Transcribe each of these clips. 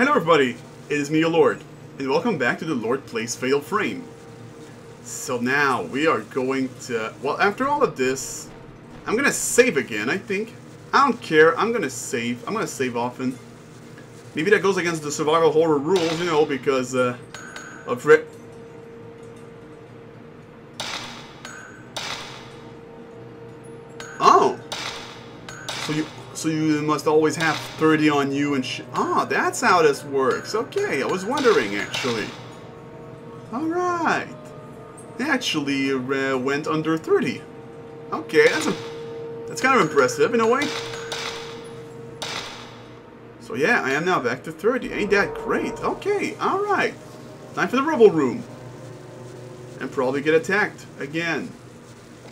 Hello everybody, it is me, your Lord, and welcome back to the Lord Plays Fatal Frame. So now we are going to, well, after all of this, I'm gonna save again, I think. I don't care, I'm gonna save often. Maybe that goes against the survival horror rules, you know, because of Oh! So you must always have 30 on you and shit. Ah, that's how this works. Okay, I was wondering, actually. Alright. They actually went under 30. Okay, that's kind of impressive in a way. So yeah, I am now back to 30. Ain't that great? Okay, alright. Time for the rubble room. And probably get attacked again.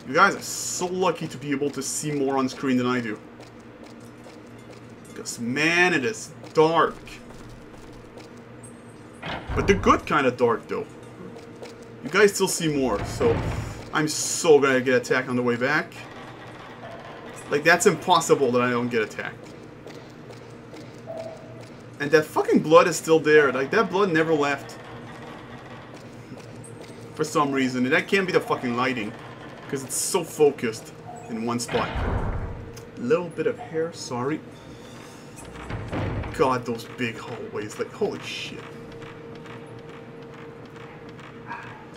You guys are so lucky to be able to see more on screen than I do. Man, it is dark. But the good kind of dark, though. You guys still see more, so I'm so gonna get attacked on the way back. Like, that's impossible that I don't get attacked. And that fucking blood is still there. Like, that blood never left. For some reason. And that can't be the fucking lighting. Because it's so focused in one spot. Little bit of hair, sorry. God, those big hallways, like, holy shit.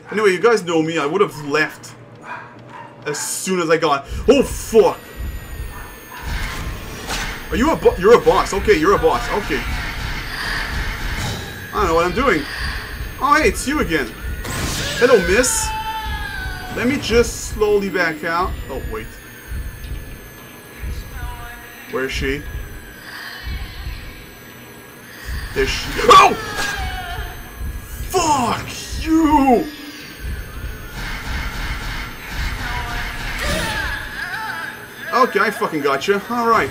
Anyway, you guys know me, I would have left as soon as I got... Oh, fuck! Are you you're a boss, okay, you're a boss, okay. I don't know what I'm doing. Oh, hey, it's you again. Hello, miss. Let me just slowly back out. Oh, wait. Where is she? There she goes. Oh! Fuck you! Okay, I fucking gotcha. Alright.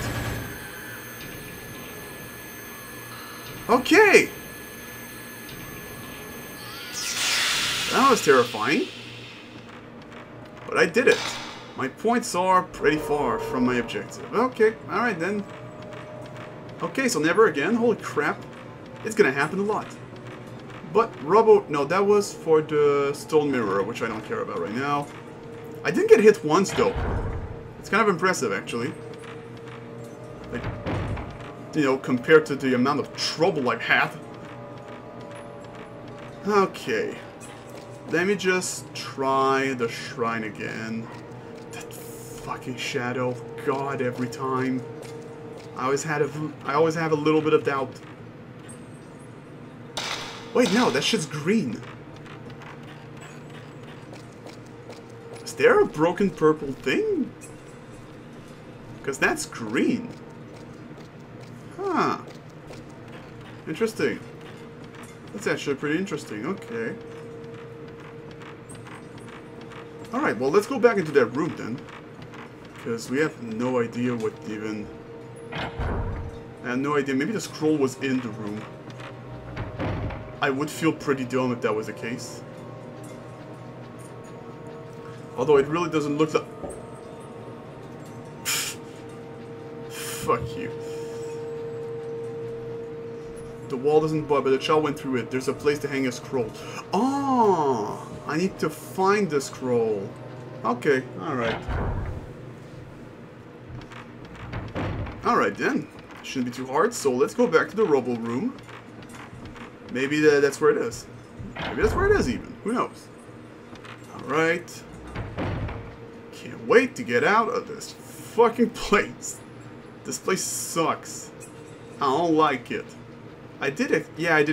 Okay! That was terrifying. But I did it. My points are pretty far from my objective. Okay, alright then. Okay, so never again. Holy crap. It's gonna happen a lot. But rubble... No, that was for the Stone Mirror, which I don't care about right now. I didn't get hit once, though. It's kind of impressive, actually. Like, you know, compared to the amount of trouble I've had. Okay. Let me just try the shrine again. That fucking shadow. God, every time. I always have a little bit of doubt. Wait, no, that shit's green. Is there a broken purple thing? Because that's green. Huh. Interesting. That's actually pretty interesting, okay. Alright, well, let's go back into that room then. Because we have no idea what even... I have no idea, maybe the scroll was in the room. I would feel pretty dumb if that was the case. Although it really doesn't look like... Fuck you. The wall doesn't bud, but the child went through it. There's a place to hang a scroll. Oh! I need to find the scroll. Okay, alright. Alright then. Shouldn't be too hard, so let's go back to the rubble room. Maybe that's where it is. Maybe that's where it is even. Who knows? Alright. Can't wait to get out of this fucking place. This place sucks. I don't like it. I did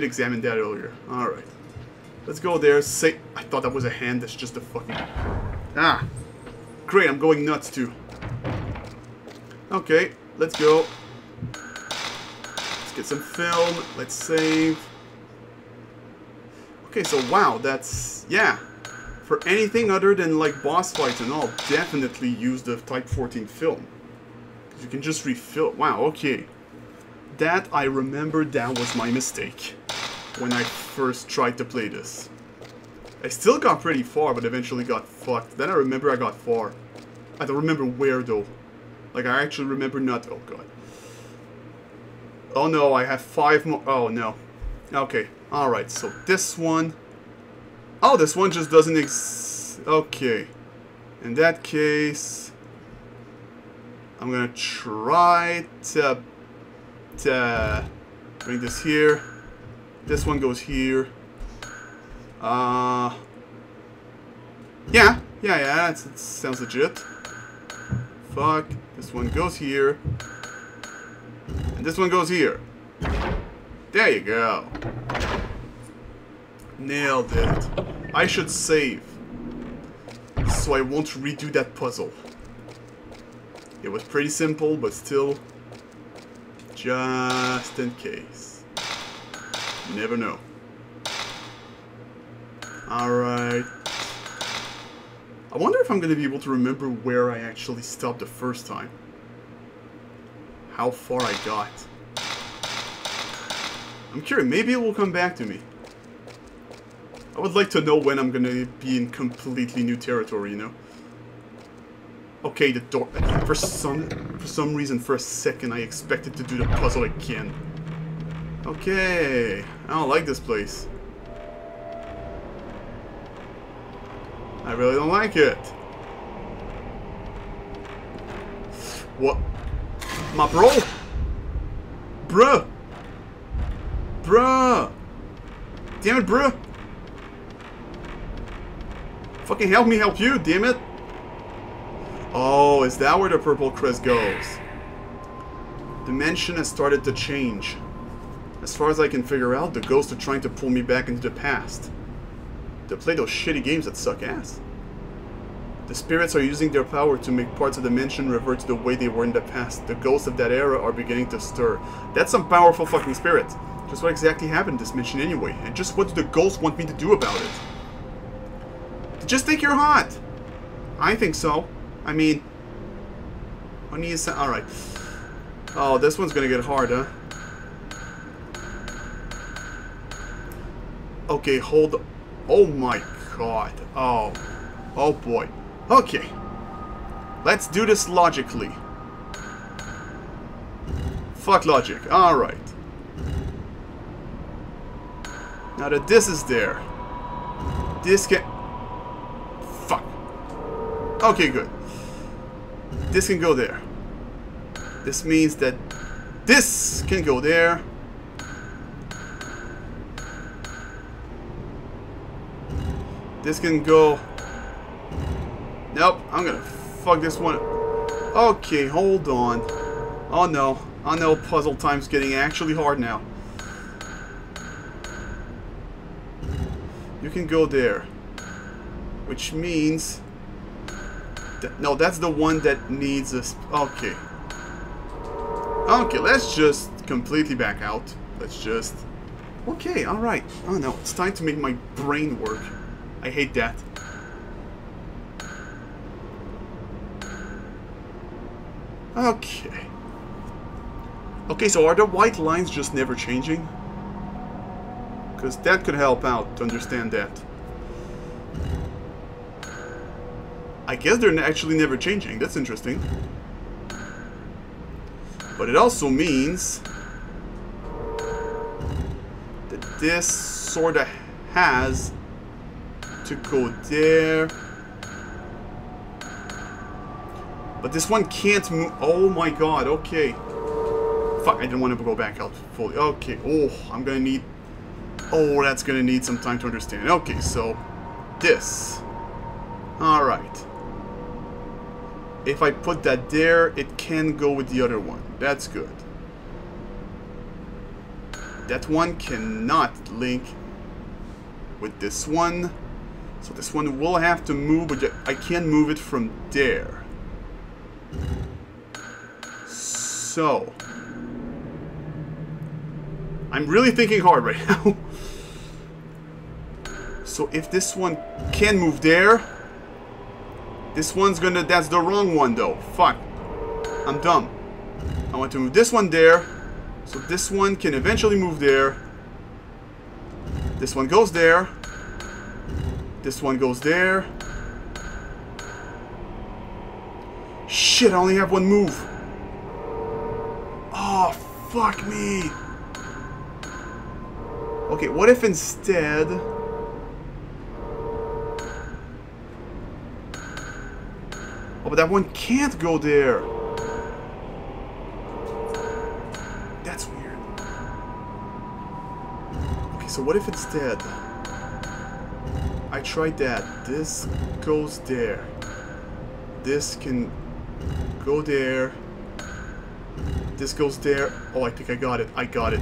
examine that earlier. Alright. Let's go there. I thought that was a hand. That's just a fucking... Ah! Great, I'm going nuts too. Okay, let's go. Let's get some film. Let's save. Okay, so wow, that's, yeah, for anything other than like boss fights and all, definitely use the Type 14 film. Because you can just refill, wow, okay. That, I remember that was my mistake when I first tried to play this. I still got pretty far, but eventually got fucked. Then I remember I got far. I don't remember where though. Like, I actually remember not, oh god. Oh no, I have 5 more. Oh no. Okay. Alright, so this one. Oh, this one just doesn't exist. Okay. In that case, I'm gonna try to bring this here. This one goes here. Yeah, it sounds legit. Fuck. This one goes here. And this one goes here. There you go. Nailed it. I should save, so I won't redo that puzzle. It was pretty simple, but still, just in case. You never know. Alright. I wonder if I'm going to be able to remember where I actually stopped the first time. How far I got. I'm curious, maybe it will come back to me. I would like to know when I'm going to be in completely new territory, you know? Okay, the door. For some reason, for a second, I expected to do the puzzle again. Okay. I don't like this place. I really don't like it. What? My bro? Bruh! Bruh! Damn it, bruh! Fucking help me help you, damn it! Oh, is that where the purple crest goes? Dimension has started to change. As far as I can figure out, the ghosts are trying to pull me back into the past. They play those shitty games that suck ass. The spirits are using their power to make parts of the dimension revert to the way they were in the past. The ghosts of that era are beginning to stir. That's some powerful fucking spirit. Just what exactly happened in this mission anyway? And just what do the ghosts want me to do about it? Just think you're hot! I think so. I mean... Alright. Oh, this one's gonna get hard, huh? Okay, hold on. Oh my god. Oh. Oh boy. Okay. Let's do this logically. Fuck logic. Alright. Now that this is there, this can... Fuck. Okay, good. This can go there. This means that this can go there. This can go... Nope, I'm gonna fuck this one. Okay, hold on. Oh no. Oh no, puzzle time's getting actually hard now. You can go there. Which means... No, that's the one that needs us. Okay. Okay, let's just completely back out. Let's just... Okay, alright. Oh no, it's time to make my brain work. I hate that. Okay. Okay, so are the white lines just never changing? Because that could help out to understand that. I guess they're actually never changing. That's interesting. But it also means that this sort of has to go there. But this one can't move. Oh my god, okay. Fuck, I didn't want to go back out fully. Okay, oh, I'm gonna need... Oh, that's gonna need some time to understand. Okay, so... This. Alright. If I put that there, it can go with the other one. That's good. That one cannot link with this one. So this one will have to move, but I can move it from there. So... I'm really thinking hard right now. So if this one can move there... This one's gonna... That's the wrong one, though. Fuck. I'm dumb. I want to move this one there. So this one can eventually move there. This one goes there. This one goes there. Shit, I only have one move. Oh, Fuck me! Okay, what if instead... Oh, but that one can't go there! That's weird. Okay, so what if instead... I tried that. This goes there. This can go there. This goes there. Oh, I think I got it. I got it.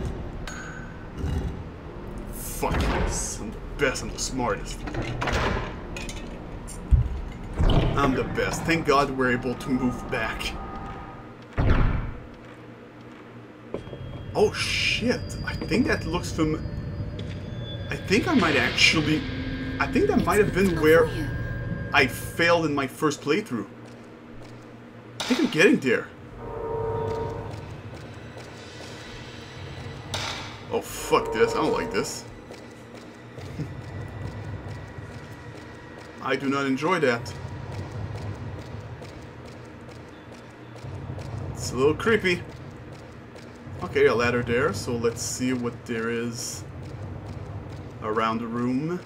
Fuck this. I'm the best. I'm the smartest. I'm the best. Thank God we're able to move back. Oh, shit. I think that looks from... I think I might actually... I think that might have been where I failed in my first playthrough. I think I'm getting there. Oh, fuck this. I don't like this. I do not enjoy that. It's a little creepy. Okay, a ladder there. So let's see what there is around the room.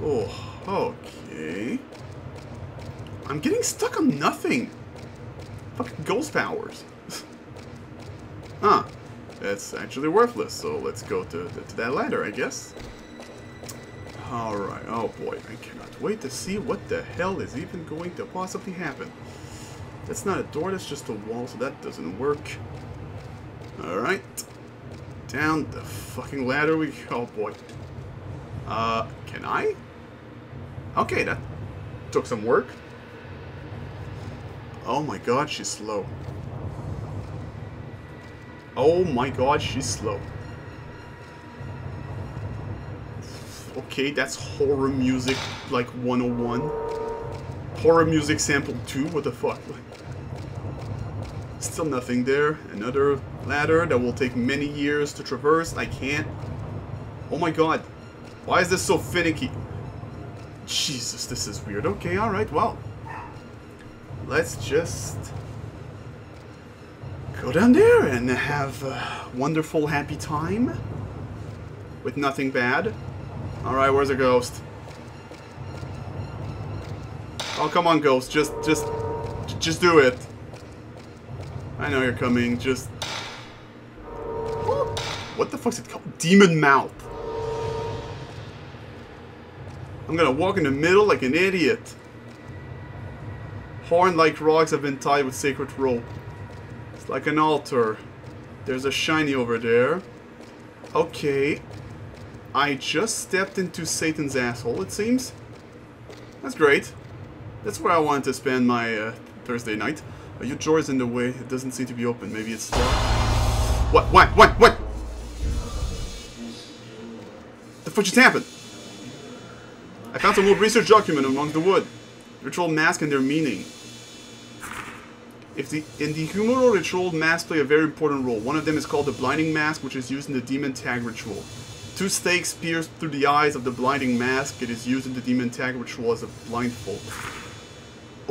Oh, okay. I'm getting stuck on nothing. Fucking ghost powers. Huh. That's actually worthless, so let's go to that ladder, I guess. Alright, oh boy, I cannot wait to see what the hell is even going to possibly happen. That's not a door, that's just a wall, so that doesn't work. Alright. Down the fucking ladder we go, oh boy. Can I? Okay, that took some work. Oh my god, she's slow. Oh my god, she's slow. Okay, that's horror music, like, 101. Horror music sample 2, what the fuck? Still nothing there. Another ladder that will take many years to traverse. I can't. Oh my god. Why is this so finicky? Jesus, this is weird. Okay, alright, well. Let's just... go down there and have a wonderful, happy time with nothing bad. Alright, where's the ghost? Oh, come on, ghost. Just do it. I know you're coming. Just... What the fuck's it called? Demon mouth. I'm gonna walk in the middle like an idiot. Horn-like rocks have been tied with sacred rope. Like an altar. There's a shiny over there. Okay. I just stepped into Satan's asshole, it seems. That's great. That's where I wanted to spend my Thursday night. Your door's in the way. It doesn't seem to be open. Maybe it's... What? The fuck just happened? I found some old research document among the wood. Ritual mask and their meaning. In the humoral ritual, masks play a very important role. One of them is called the blinding mask, which is used in the demon tag ritual. Two stakes pierced through the eyes of the blinding mask. It is used in the demon tag ritual as a blindfold.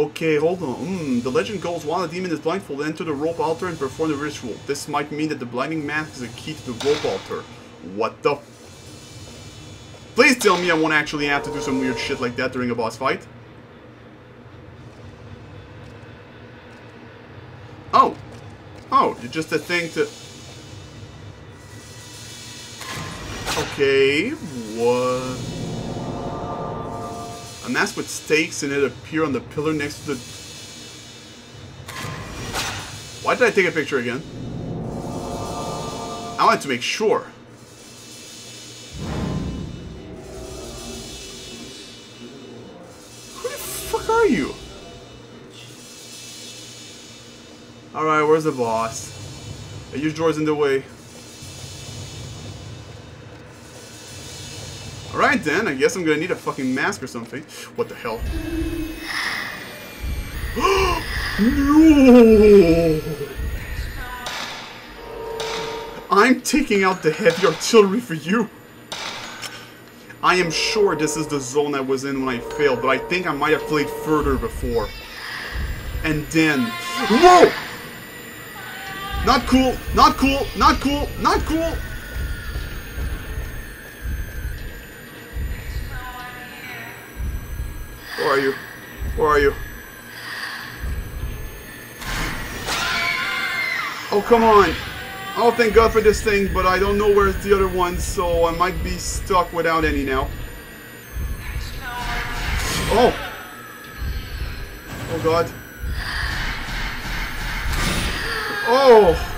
Okay, hold on. The legend goes, while the demon is blindfolded, enter the rope altar and perform the ritual. This might mean that the blinding mask is a key to the rope altar. What the... Please tell me I won't actually have to do some weird shit like that during a boss fight. Oh, you're just a thing to... Okay, what? A mask with stakes in it appear on the pillar next to the... Why did I take a picture again? I wanted to make sure. Who the fuck are you? Alright, where's the boss? Your door's in the way. Alright then, I guess I'm gonna need a fucking mask or something. What the hell? No! I'm taking out the heavy artillery for you! I am sure this is the zone I was in when I failed, but I think I might have played further before. And then... Whoa! Not cool, not cool, not cool, not cool. Where are you? Where are you? Oh, come on. Oh, thank God for this thing, but I don't know where's the other one, so I might be stuck without any now. Oh! Oh, God. Oh!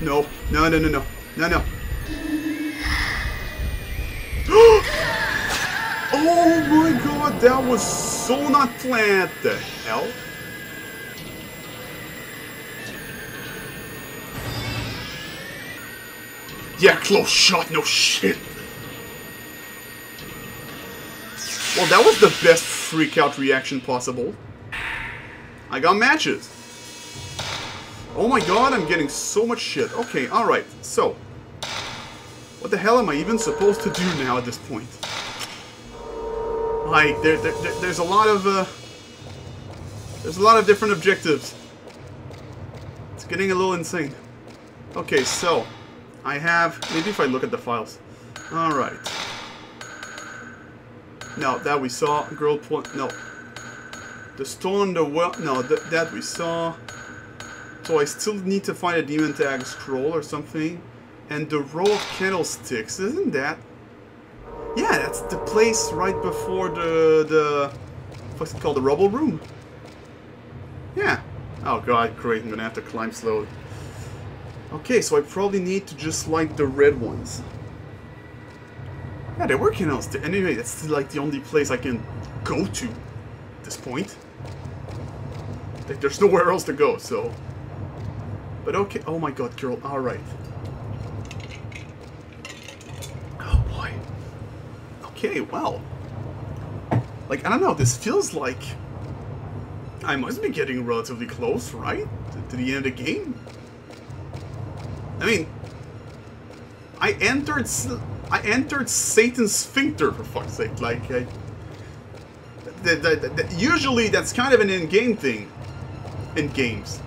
No. No, no, no, no. No, no. Oh, my God! That was so not planned. The hell? Yeah, close shot, no shit. Well, that was the best freak out reaction possible. I got matches. Oh my God, I'm getting so much shit. Okay, alright, so. What the hell am I even supposed to do now at this point? Like, there's a lot of, different objectives. It's getting a little insane. Okay, so. I have... Maybe if I look at the files. Alright. No, that we saw. Girl point... No. The stone, the well... No, that we saw. So I still need to find a demon tag scroll or something. And the row of candlesticks. Isn't that... Yeah, that's the place right before the what's it called? The rubble room? Yeah. Oh God, great. I'm gonna have to climb slowly. Okay, so I probably need to just light the red ones. Yeah, they're working out. Anyway, that's like the only place I can go to at this point. Like, there's nowhere else to go, so... But okay... Oh my God, girl. Alright. Oh boy. Okay, wow. Like, I don't know. This feels like... I must be getting relatively close, right? To the end of the game. I mean, I entered Satan's sphincter, for fuck's sake. Like, usually that's kind of an in-game thing in games,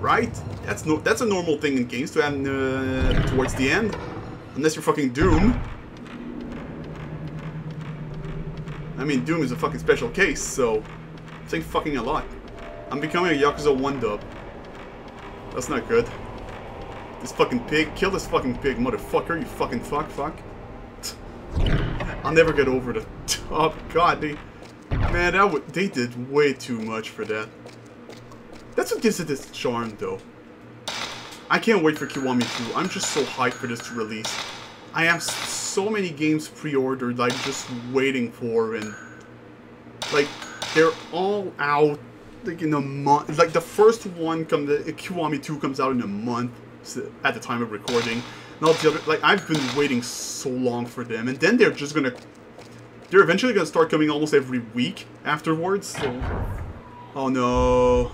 right? That's a normal thing in games to have towards the end, unless you're fucking Doom. I mean, Doom is a fucking special case, so I'm saying fucking a lot. I'm becoming a Yakuza 1-dub. That's not good. This fucking pig. Kill this fucking pig, motherfucker. You fucking fuck. I'll never get over the top. God, man, they did way too much for that. That's what gives it its charm, though. I can't wait for Kiwami 2. I'm just so hyped for this to release. I have so many games pre-ordered, like, just waiting for, and... Like, they're all out. Like in a month, like the first one comes, Kiwami 2 comes out in a month at the time of recording. And all the other, like I've been waiting so long for them, and then they're eventually gonna start coming almost every week afterwards. So. Oh no!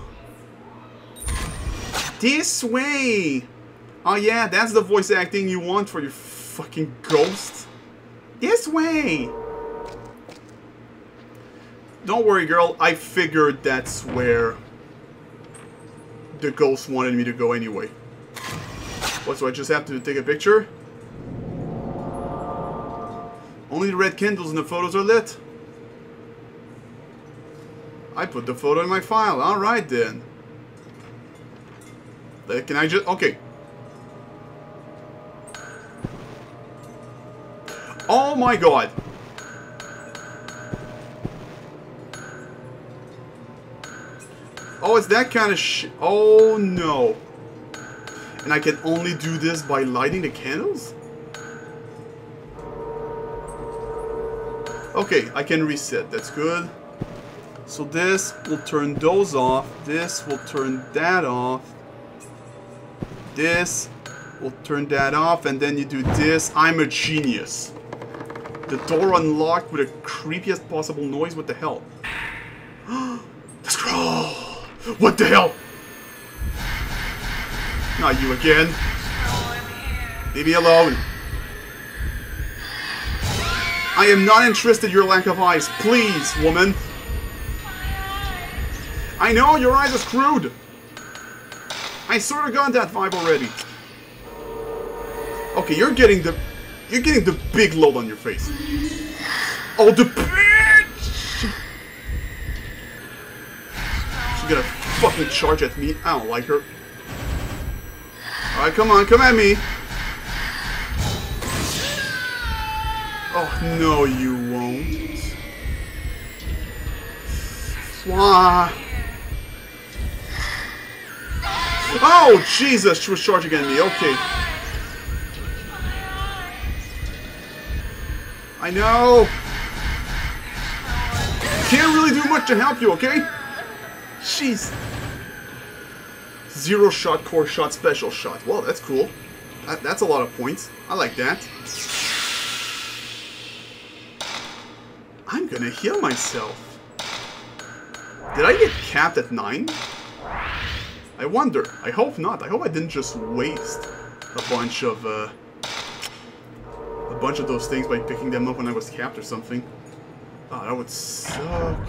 This way! Oh yeah, that's the voice acting you want for your fucking ghost. This way! Don't worry, girl. I figured that's where the ghost wanted me to go anyway. What, so I just have to take a picture? Only the red candles in the photos are lit. I put the photo in my file. Alright, then. Can I just... Okay. Oh, my God. Oh, it's that kind of shit. Oh, no. And I can only do this by lighting the candles? Okay, I can reset. That's good. So this will turn those off. This will turn that off. This will turn that off. And then you do this. I'm a genius. The door unlocked with the creepiest possible noise. What the hell? The scroll! What the hell? Not you again. Leave me alone. I am not interested in your lack of eyes. Please, woman. I know, your eyes are screwed! I sort of got that vibe already. Okay, you're getting the big load on your face. Oh, the bitch! She's gonna fucking charge at me. I don't like her. Alright, come on, come at me! Oh, no you won't. Why? Oh, Jesus! She was charging at me. Okay. I know! Can't really do much to help you, okay? Jeez. Zero shot, core shot, special shot. Well, that's cool. That's a lot of points. I like that. I'm gonna heal myself. Did I get capped at 9? I wonder. I hope not. I hope I didn't just waste a bunch of those things by picking them up when I was capped or something. Oh, that would suck.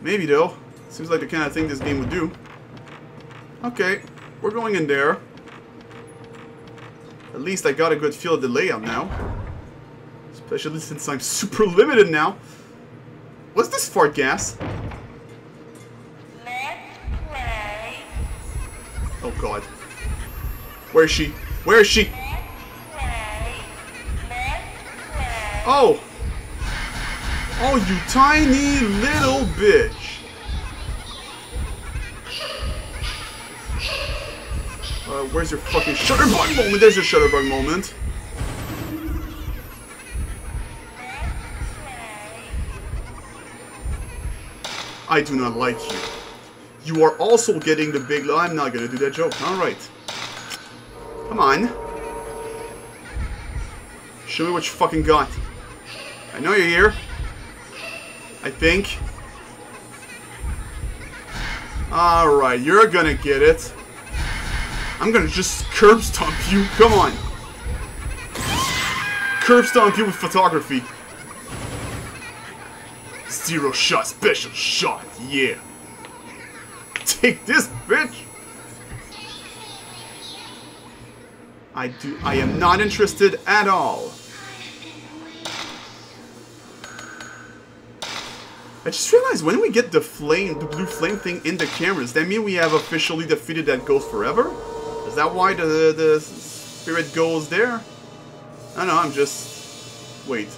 Maybe though. Seems like the kind of thing this game would do. Okay, we're going in there. At least I got a good feel of the layout now. Especially since I'm super limited now. What's this fart gas? Oh god. Where is she? Where is she? Oh! Oh, you tiny little bitch! Where's your fucking shutterbug moment? There's your shutterbug moment! I do not like you. You are also getting the big... I'm not gonna do that joke. Alright. Come on. Show me what you fucking got. I know you're here. I think. Alright, you're gonna get it. I'm gonna just curb stomp you. Come on. Curb stomp you with photography. Zero shot, special shot. Yeah. Take this, bitch! I am not interested at all. I just realized when we get the flame, the blue flame thing in the cameras, that means we have officially defeated that ghost forever? Is that why the spirit goes there? I don't know, I'm just... Wait.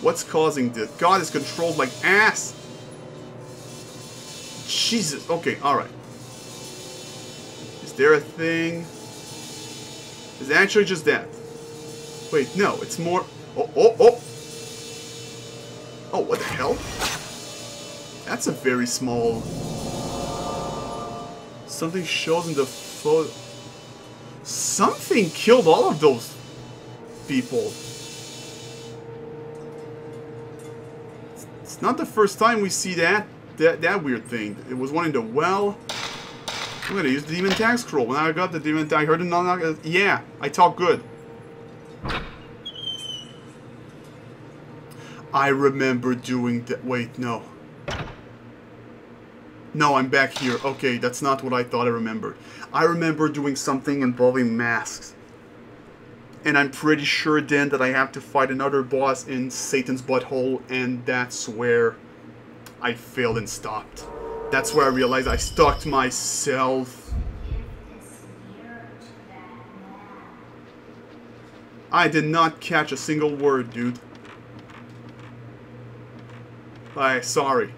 What's causing this? God is controlled like ass! Jesus, okay, alright. Is there a thing? Is it actually just that? Wait, no, it's more... Oh, oh, oh! Oh, what the hell? That's a very small... Something shows in the photo... Something killed all of those... people. It's not the first time we see that. That weird thing. It was one in the well. I'm gonna use the demon tag scroll. When I got the demon tag, I heard it not. Yeah, I talk good. I remember doing that. Wait, no. No, I'm back here. Okay, that's not what I thought I remembered. I remember doing something involving masks. And I'm pretty sure then that I have to fight another boss in Satan's butthole, and that's where... I failed and stopped. That's where I realized I stalked myself. I did not catch a single word, dude. Sorry.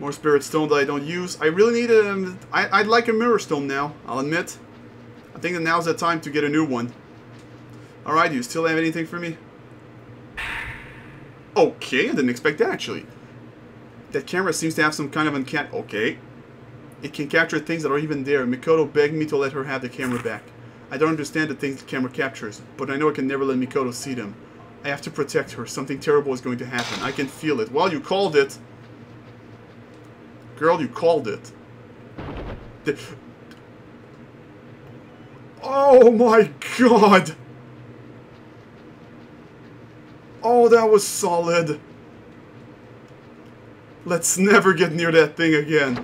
More spirit stone that I don't use. I really need a... I'd like a mirror stone now, I'll admit. I think that now's the time to get a new one. Alright, do you still have anything for me? Okay, I didn't expect that actually. That camera seems to have some kind of uncanny... Okay. It can capture things that aren't even there. Mikoto begged me to let her have the camera back. I don't understand the things the camera captures, but I know I can never let Mikoto see them. I have to protect her. Something terrible is going to happen. I can feel it. Well, you called it. Girl, you called it. Oh my god! Oh, that was solid. Let's never get near that thing again.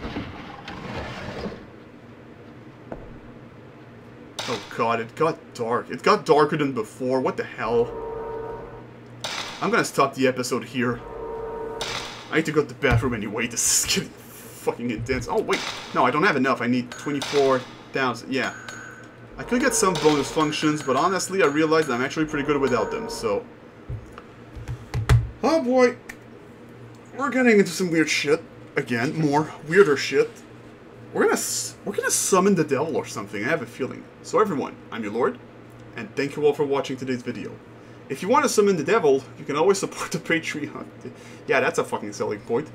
Oh god, it got dark. It got darker than before. What the hell? I'm gonna stop the episode here. I need to go to the bathroom anyway. This is getting fucking intense. Oh wait, no, I don't have enough. I need 24,000. Yeah. I could get some bonus functions, but honestly, I realized I'm actually pretty good without them, so... Oh boy! We're getting into some weird shit. Again, more weirder shit. We're gonna summon the devil or something, I have a feeling. So everyone, I'm your lord, and thank you all for watching today's video. If you want to summon the devil, you can always support the Patreon. Yeah, that's a fucking selling point.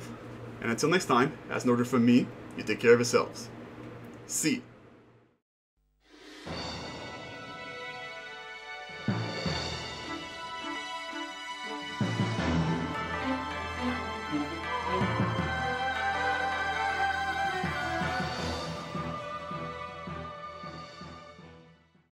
And until next time, as an order from me, you take care of yourselves. See you.